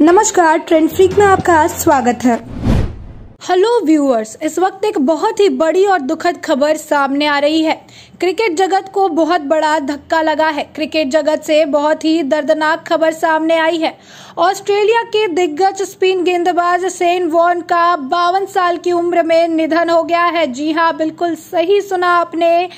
नमस्कार, trend freak में आपका स्वागत है। हेलो व्यूअर्स, इस वक्त एक बहुत ही बड़ी और दुखद खबर सामने आ रही है। क्रिकेट जगत को बहुत बड़ा धक्का लगा है। क्रिकेट जगत से बहुत ही दर्दनाक खबर सामने आई है। ऑस्ट्रेलिया के दिग्गज स्पिन गेंदबाज शेन वॉर्न का 52 साल की उम्र में निधन हो गया है। जी हाँ, बिल्कुल सही सुना आपने,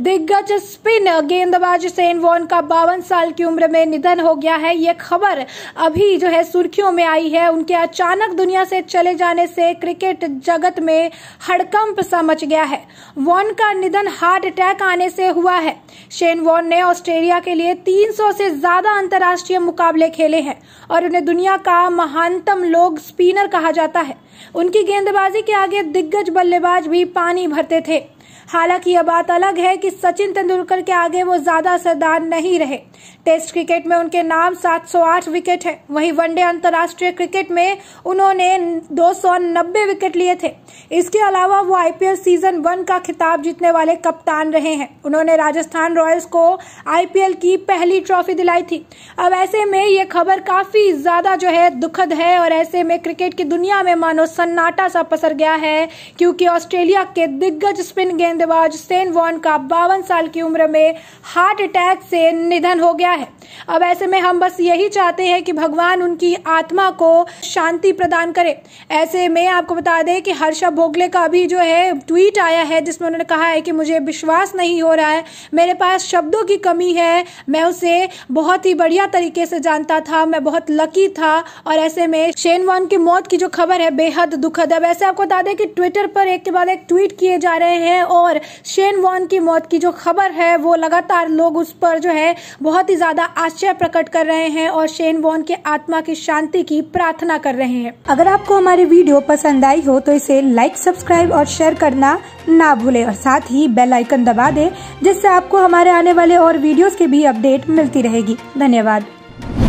दिग्गज स्पिन गेंदबाज शेन वॉर्न का 52 साल की उम्र में निधन हो गया है। ये खबर अभी जो है सुर्खियों में आई है। उनके अचानक दुनिया से चले जाने से क्रिकेट जगत में हड़कंप सा मच गया है। वॉर्न का निधन हार्ट अटैक आने से हुआ है। शेन वॉर्न ने ऑस्ट्रेलिया के लिए 300 से ज्यादा अंतर्राष्ट्रीय मुकाबले खेले हैं और उन्हें दुनिया का महानतम लोग स्पिनर कहा जाता है। उनकी गेंदबाजी के आगे दिग्गज बल्लेबाज भी पानी भरते थे। हालांकि यह बात अलग है कि सचिन तेंदुलकर के आगे वो ज्यादा असरदार नहीं रहे। टेस्ट क्रिकेट में उनके नाम 708 विकेट है, वहीं वनडे अंतर्राष्ट्रीय क्रिकेट में उन्होंने 290 विकेट लिए थे। इसके अलावा वो IPL सीजन 1 का खिताब जीतने वाले कप्तान रहे हैं। उन्होंने राजस्थान रॉयल्स को IPL की पहली ट्रॉफी दिलाई थी। अब ऐसे में ये खबर काफी ज्यादा जो है दुखद है और ऐसे में क्रिकेट की दुनिया में मानो सन्नाटा सा पसर गया है, क्योंकि ऑस्ट्रेलिया के दिग्गज स्पिन गेंदबाज शेन वॉर्न का 52 साल की उम्र में हार्ट अटैक से निधन हो गया है। अब ऐसे में हम बस यही चाहते हैं कि भगवान उनकी आत्मा को शांति प्रदान करे। ऐसे में आपको बता दें कि हर्षा भोगले का अभी जो है ट्वीट आया है, जिसमें उन्होंने कहा है कि मुझे विश्वास नहीं हो रहा है, मेरे पास शब्दों की कमी है, मैं उसे बहुत ही बढ़िया तरीके से जानता था, मैं बहुत लकी था। और ऐसे में शेन वॉर्न की मौत की जो खबर है बेहद दुखद है। वैसे आपको बता दें कि ट्विटर पर एक के बाद एक ट्वीट किए जा रहे हैं और शेन वॉर्न की मौत की जो खबर है वो लगातार लोग उस पर जो है बहुत ही ज्यादा आश्चर्य प्रकट कर रहे हैं और शेन वॉर्न के आत्मा की शांति की प्रार्थना कर रहे हैं। अगर आपको हमारी वीडियो पसंद आई हो तो इसे लाइक, सब्सक्राइब और शेयर करना ना भूले और साथ ही बेल आइकन दबा दे, जिससे आपको हमारे आने वाले और वीडियोस की भी अपडेट मिलती रहेगी। धन्यवाद।